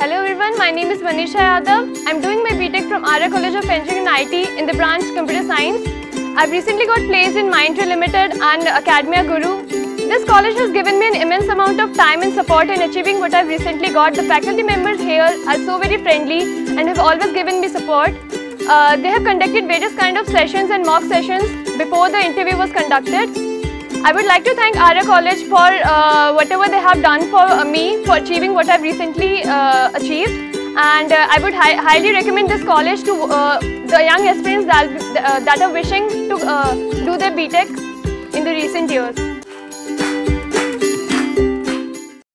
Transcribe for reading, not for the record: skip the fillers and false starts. Hello everyone, my name is Manisha Yadav. I'm doing my Btech from Arya College of Engineering and IT in the branch Computer Science. I've recently got placed in Mindtree Limited and Academia Guru. This college has given me an immense amount of time and support in achieving what I've recently got. The faculty members here are so very friendly and have always given me support. They have conducted various kind of sessions and mock sessions before the interview was conducted. I would like to thank Arya College for whatever they have done for me for achieving what I've recently achieved. And I would highly recommend this college to the young aspirants that are wishing to do their Btech in the recent years.